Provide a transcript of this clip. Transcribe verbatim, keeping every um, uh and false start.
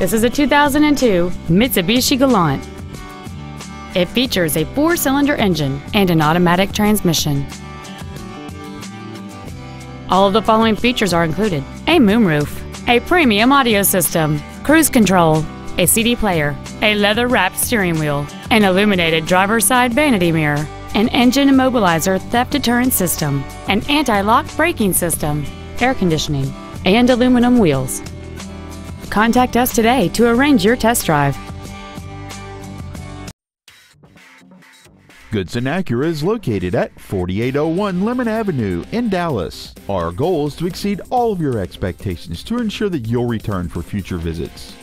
This is a two thousand two Mitsubishi Galant. It features a four-cylinder engine and an automatic transmission. All of the following features are included: a moonroof, a premium audio system, cruise control, a C D player, a leather-wrapped steering wheel, an illuminated driver's side vanity mirror, an engine immobilizer theft deterrent system, an anti-lock braking system, air conditioning, and aluminum wheels. Contact us today to arrange your test drive. Goodson Acura is located at forty-eight oh one Lemon Avenue in Dallas. Our goal is to exceed all of your expectations to ensure that you'll return for future visits.